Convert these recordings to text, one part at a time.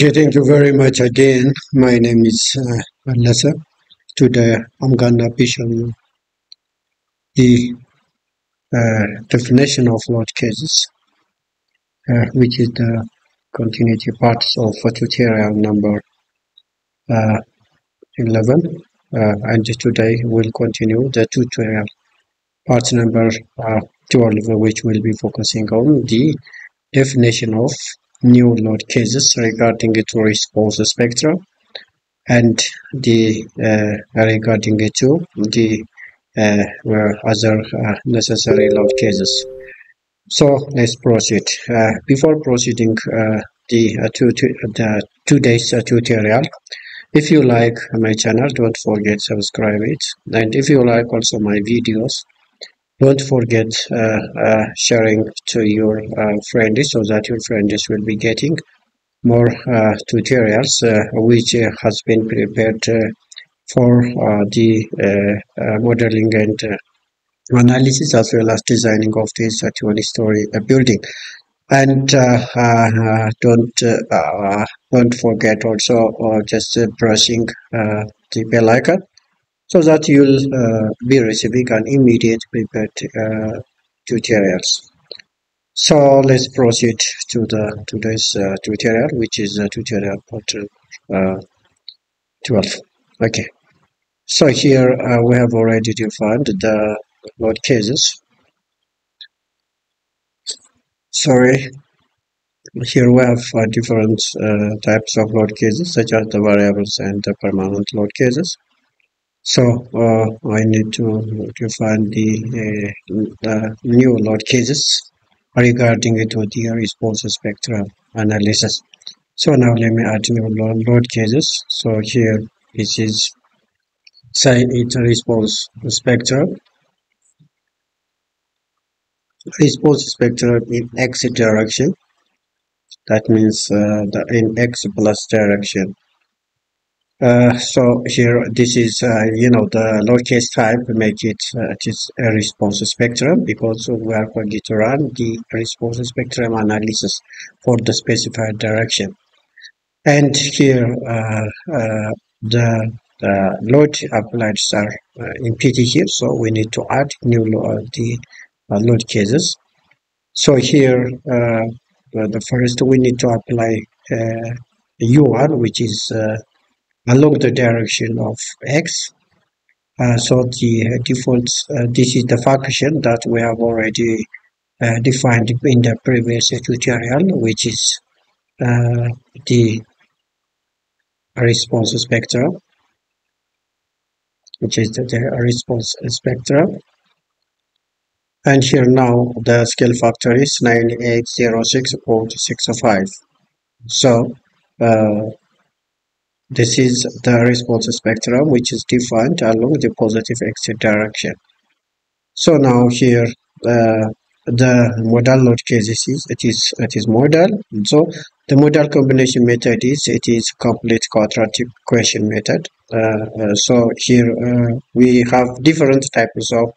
Okay, thank you very much again. My name is Alasa. Today I'm gonna be showing you the definition of load cases, which is the continuity parts of tutorial number 11. And today we'll continue the tutorial parts number 12, which will be focusing on the definition of new load cases regarding to response spectra and the regarding to the other necessary load cases. So let's proceed. Before proceeding today's tutorial, if you like my channel, don't forget subscribe it, and if you like also my videos, don't forget sharing to your friends, so that your friends will be getting more tutorials which has been prepared for the modeling and analysis, as well as designing of this 20-story building. And don't forget also just pressing the bell icon, so that you'll be receiving an immediate prepared tutorials. So let's proceed to the today's tutorial, which is tutorial part 12. Okay, so here we have already defined the load cases. Sorry, here we have different types of load cases, such as the variables and the permanent load cases. So I need to define the new load cases regarding to the response spectrum analysis. So now let me add new load cases. So here this is sign it response spectrum in x direction, that means in x plus direction. So here this is the load case type, make it just a response spectrum, because we are going to run the response spectrum analysis for the specified direction. And here the load applied are in PT here, so we need to add new load cases. So here the first we need to apply U1, which is along the direction of x. So the default, this is the function that we have already defined in the previous tutorial, which is the response spectrum, which is the response spectrum. And here now the scale factor is 9806.65. So this is the response spectrum, which is defined along the positive x direction. So now here the modal load cases is it is modal. So the modal combination method is complete quadratic equation method. So here we have different types of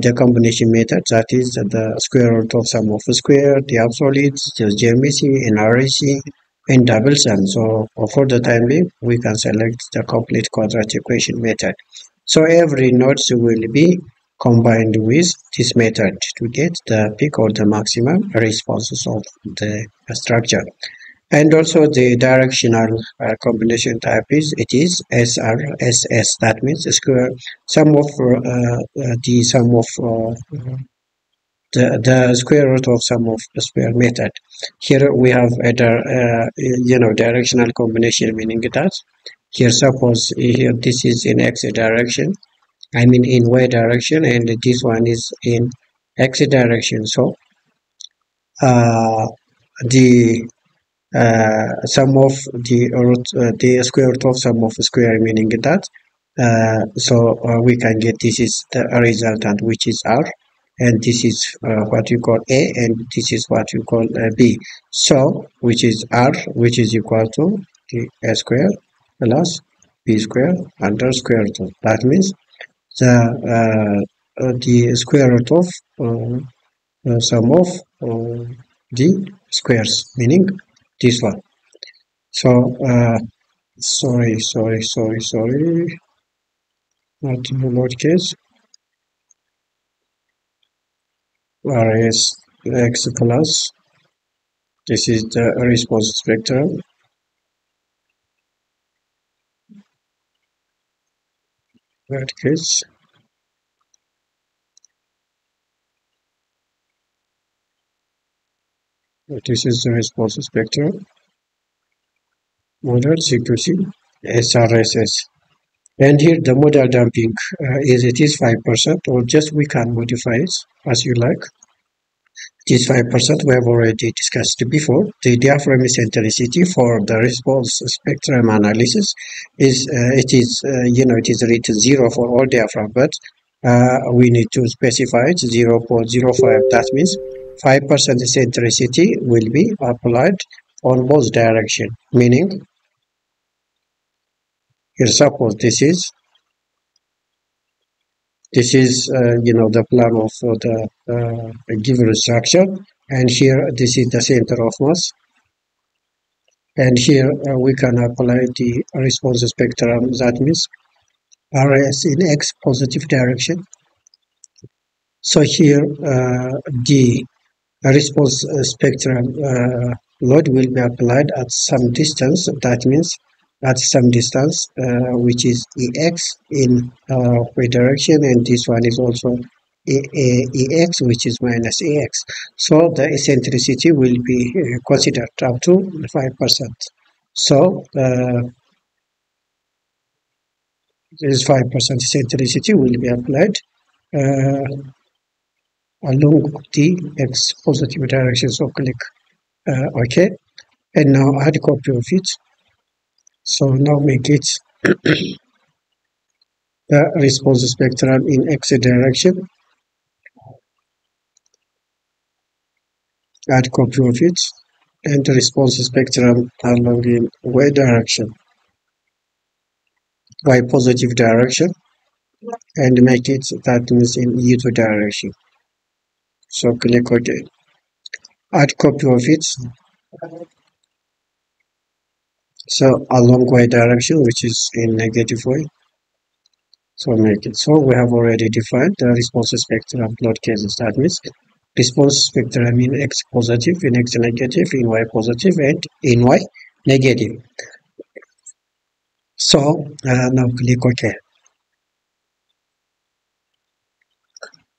the combination method, that is the square root of sum of square, the absolutes, the GMC, NRC, and double sum. So for the time being, we can select the complete quadratic equation method. So every nodes will be combined with this method to get the peak or the maximum responses of the structure. And also the directional combination type is SRSS, that means square sum of the square root of sum of the square method. Here we have a directional combination, meaning that here suppose here this is in x direction, I mean in y direction, and this one is in x direction. So the sum of the root, the square root of sum of square, meaning that we can get this is the resultant, which is R, and this is what you call A, and this is what you call B. So which is R, which is equal to the A square plus B square under square root. That means the square root of sum of the squares, meaning this one. So sorry, not in the lowercase. Whereas x plus, this is the response spectrum. In that case, this is the response spectrum. Model CQC SRSS. And here the model dumping is it is 5%, or just we can modify it as you like. It is 5%, we have already discussed before. The diaphragm eccentricity for the response spectrum analysis is it is written 0 for all diaphragm, but we need to specify it 0.05. That means 5% eccentricity will be applied on both direction, meaning here, suppose this is the plan of the given structure, and here this is the center of mass, and here we can apply the response spectrum. That means RS in X positive direction. So here the response spectrum load will be applied at some distance. That means at some distance, which is EX in y direction, and this one is also EX, which is minus EX. So the eccentricity will be considered up to 5%. So this 5% eccentricity will be applied along the X positive direction. So click OK, and now add copy of it. So now make it the response spectrum in X direction. Add copy of it, and the response spectrum along in Y direction, Y positive direction, and make it that means in Y2 direction. So click OK. Add copy of it. So along Y direction, which is in negative Y. So make it. So we have already defined the response spectrum plot cases. That means response spectrum in X positive, in X negative, in Y positive, and in Y negative. So now click OK.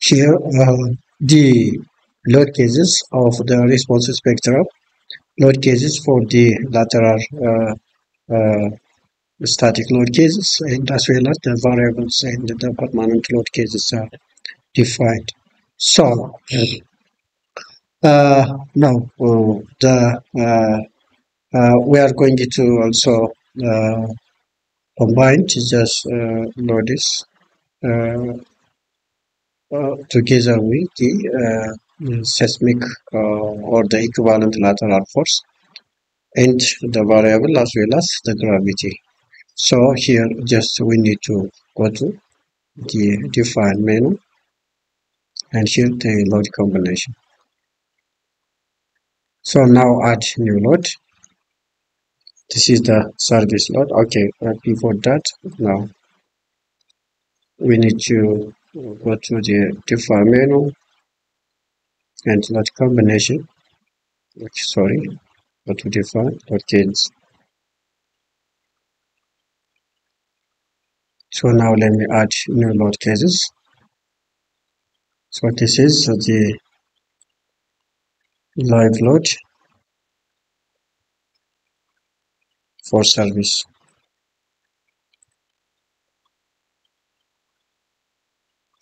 Here the load cases of the response spectrum. Load cases for the lateral static load cases, and as well as the variables and the permanent load cases are defined. So now we are going to also combine to just load this together with the seismic or the equivalent lateral force and the variable as well as the gravity. So here just we need to go to the define menu, and here the load combination. So now add new load. This is the service load. Okay, before that, now we need to go to the define menu and load combination. Okay, sorry, but to define load cases. So now let me add new load cases. So this is the live load for service.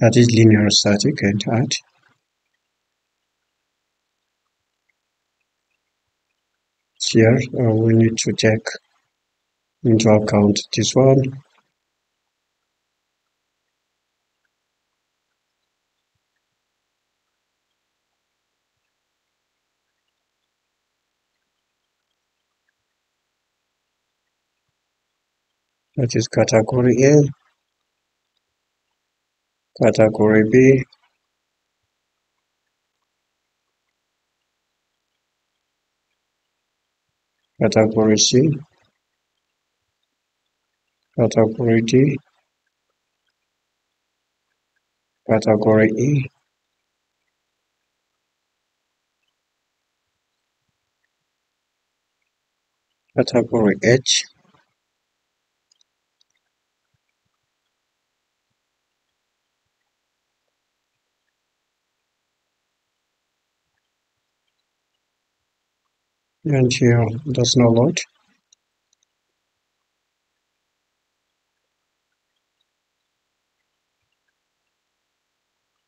That is linear static, and add. Here we need to take into account this one, that is category A, category B, category D, category E, category H, and here does not load.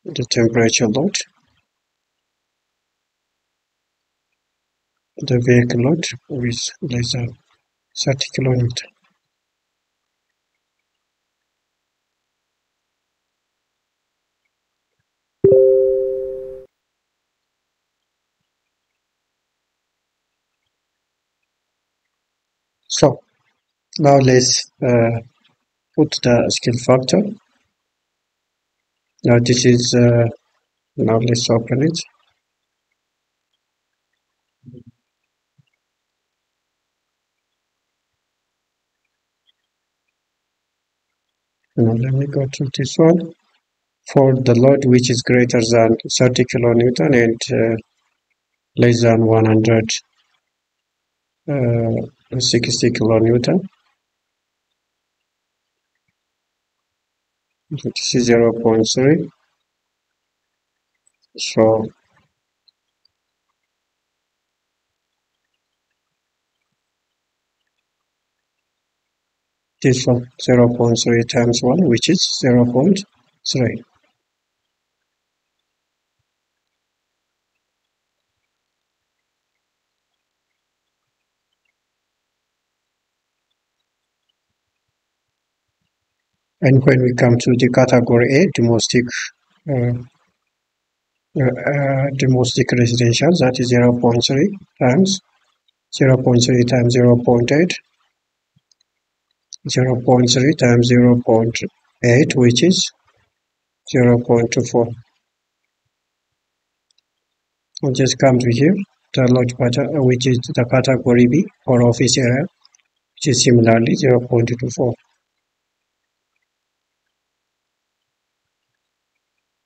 The temperature load, the vehicle load with less than 30 kilometers. So now let's put the scale factor. Now this is now let's open it. Now let me go to this one for the load which is greater than 30 kilonewton and less than 160 kilonewton. So this is 0.3. So this one 0.3 times 1, which is 0.3. And when we come to the category A, domestic residential, that is 0.3 times 0.3 times 0.8, 0.3 times 0.8, which is 0.24. We'll just come to here, the load pattern, which is the category B or office area, which is similarly 0.24.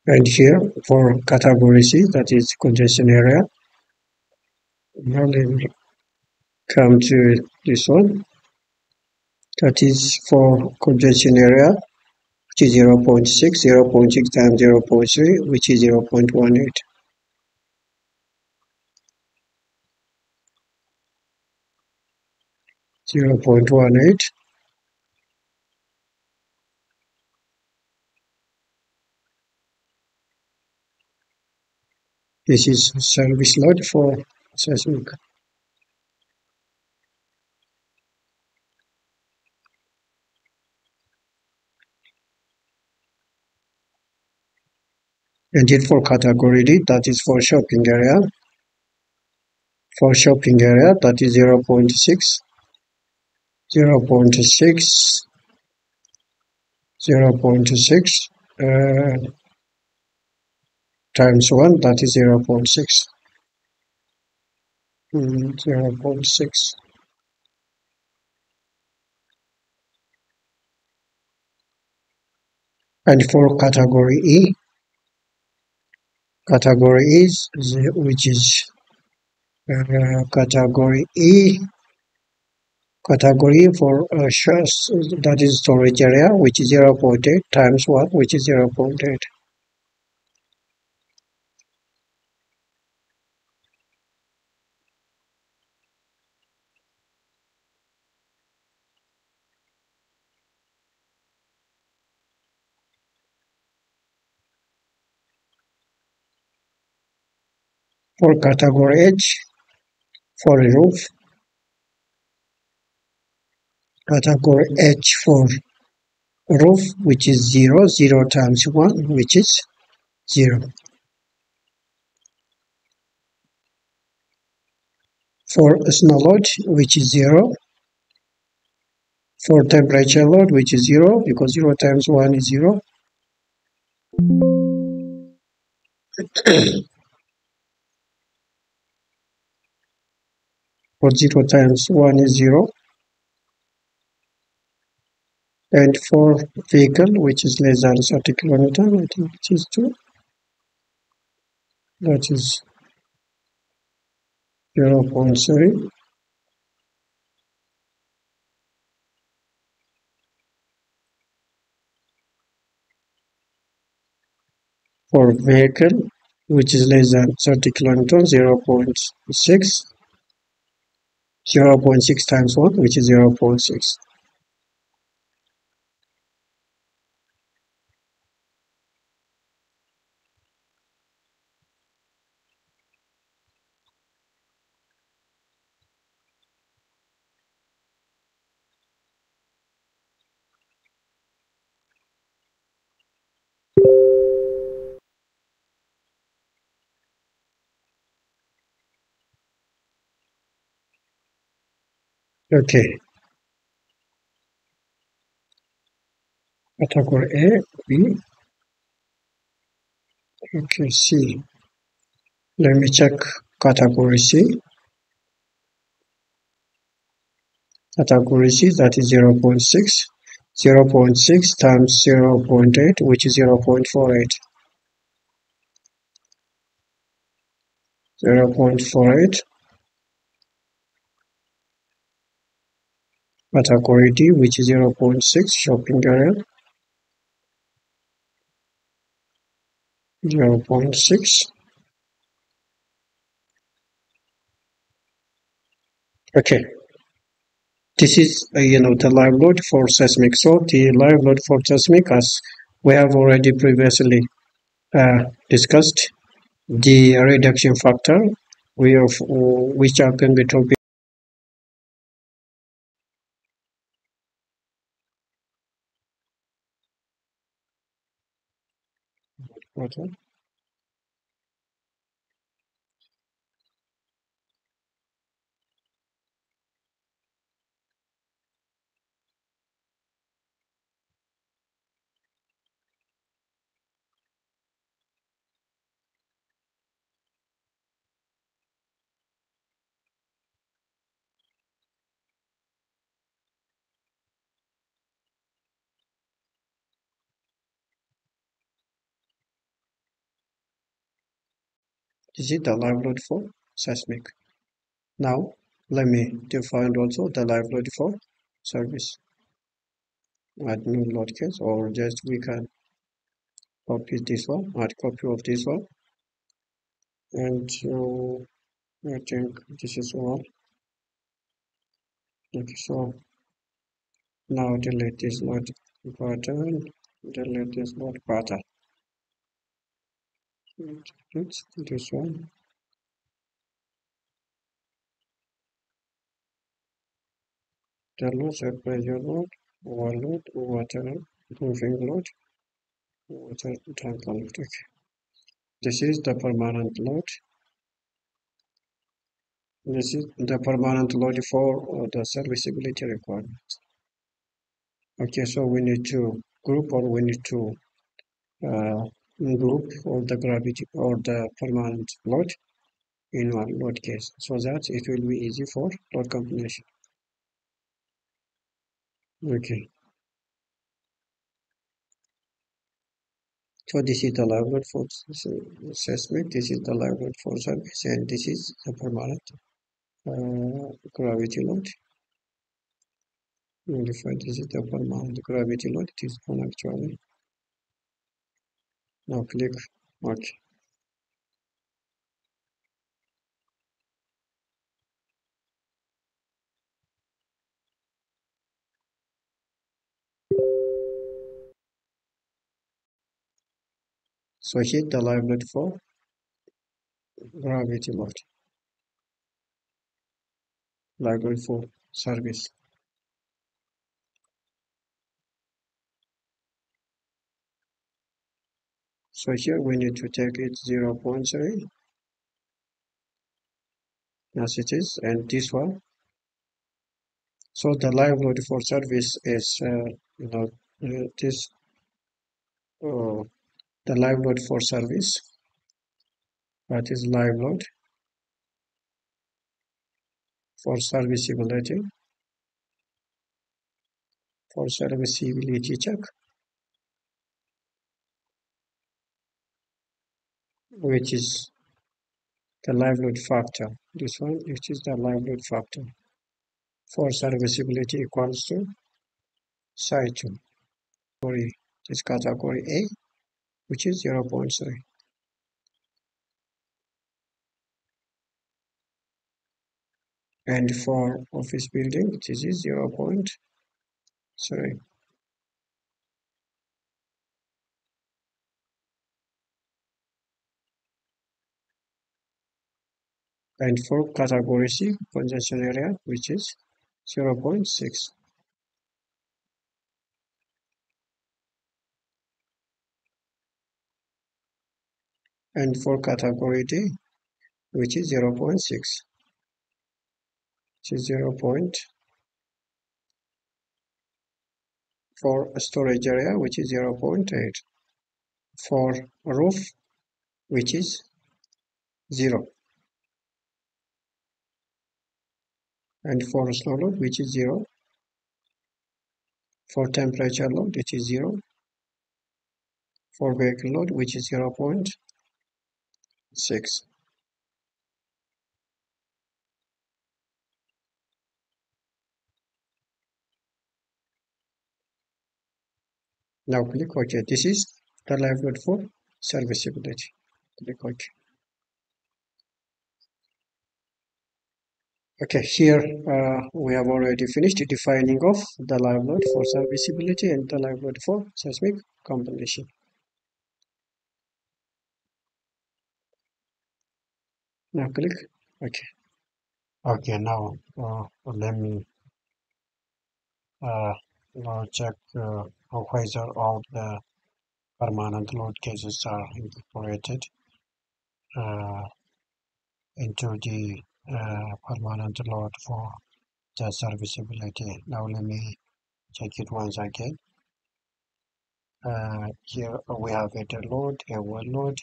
And here for category C, that is congestion area. Now let me come to this one. That is for congestion area, which is 0.6, 0.6 times 0.3, which is 0.18. This is service load for seismic. And it for category D, that is for shopping area. For shopping area, that is 0.6, 0.6, 0.6. Times 1, that is 0.6. 0.6. And for category E, category E for shares, that is storage area, which is 0.8 times 1, which is 0.8. For category H, for a roof, category H for roof, which is 0, 0 times 1, which is 0. For snow load, which is 0. For temperature load, which is 0, because 0 times 1 is 0. for 0 times 1 is 0, and for vehicle which is less than 30 kilometers, I think it is 2. That is 0.3. For vehicle which is less than 30 kilometers, 0.6. 0.6 times 1, which is 0.6. Okay, category A, B, okay, C. Let me check category C. Category C, that is 0.6, 0.6 times 0.8, which is 0.48, 0.48. Category D, which is 0.6, shopping area, 0.6. Okay, this is the live load for seismic. So the live load for seismic, as we have already previously discussed, the reduction factor, which I can be talking. Okay. This is the live load for seismic. Now let me define also the live load for service at new load case, or just we can copy this one, add copy of this one, and I think this is all. Okay, so now delete this load pattern, delete this load pattern. Let's do this one. The loads are pressure load, overload, waterproofing load, water tank load. Okay. This is the permanent load. This is the permanent load for the serviceability requirements. Okay, so we need to group, or we need to group all the gravity or the permanent load in one load case, so that it will be easy for load combination. Okay, so this is the live load for seismic, this is the live load for service, and this is the permanent gravity load. Modify, this is the permanent gravity load, it is one actually. Now click OK. So hit the live load for gravity load, live load for service. So here we need to take it 0.3 as it is, and this one. So the live load for service is this. The live load for service, that is live load for serviceability check, which is the livelihood factor. This one, which is the livelihood factor, for serviceability equals to site category, this category A, which is 0.3. And for office building, which is 0.3. And for category C, congestion area, which is 0.6. And for category D, which is 0.6. Is 0.4 for storage area, which is 0.8, for roof, which is 0, and for snow load, which is 0, for temperature load, which is 0, for vehicle load, which is 0.6. Now click OK. This is the livelihood for serviceability. Click OK. Okay, here we have already finished defining of the livelihood for serviceability and the livelihood for seismic compensation. Now click OK. Okay, now let me now check whether all the permanent load cases are incorporated into the permanent load for the serviceability. Now let me check it once again. Here we have a heater load, a well load,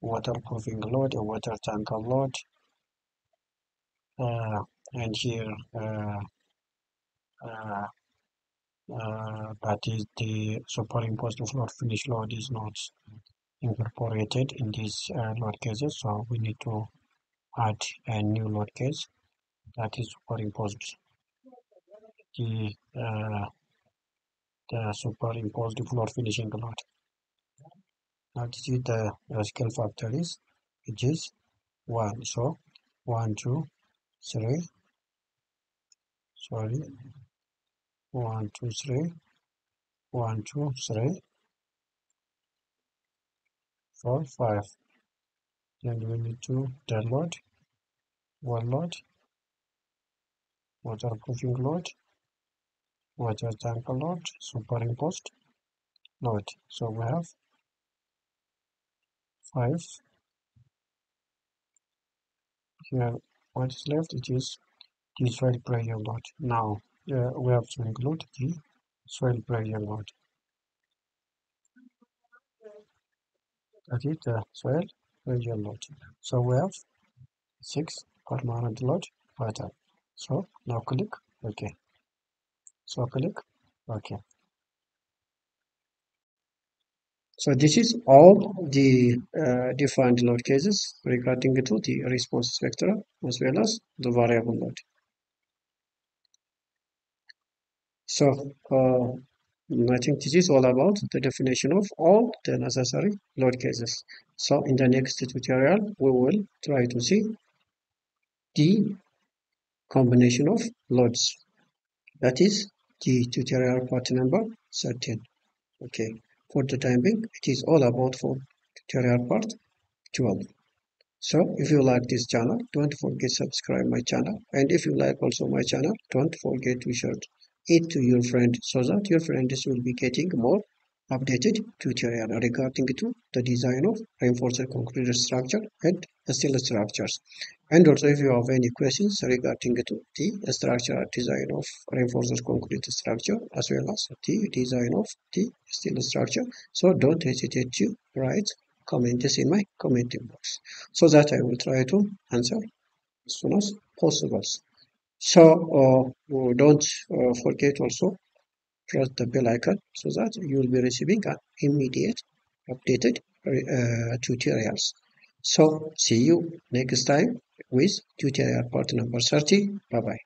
waterproofing load, a water tanker load, and here that is the superimposed floor finish load is not incorporated in these load cases, so we need to add a new load case that is superimposed. The superimposed floor finishing load. Now this is the scale factor is, which is 1, so 1, 2, 3, sorry, 1, 2, 3, 1, 2, 3, 4, 5. Then we need to dead load, well load, waterproofing load, water tanker load, superimposed load. So we have 5. Here what is left, it is the soil pressure load. Now we have to include the soil pressure load. That is the soil pressure load. So we have 6 permanent load pattern. So now click OK. So click OK. So this is all the defined load cases regarding to the response vector as well as the variable load. So I think this is all about the definition of all the necessary load cases. So in the next tutorial, we will try to see the combination of loads. That is the tutorial part number 13. Okay, for the time being, it is all about for tutorial part 12. So if you like this channel, don't forget to subscribe my channel. And if you like also my channel, don't forget to share it to your friend, so that your friends will be getting more updated tutorial regarding to the design of reinforced concrete structure and steel structures. And also if you have any questions regarding to the structural design of reinforced concrete structure as well as the design of the steel structure, so don't hesitate to write comments in my commenting box so that I will try to answer as soon as possible. So don't forget also press the bell icon so that you will be receiving an immediate updated tutorials. So see you next time with tutorial part number 30. Bye bye.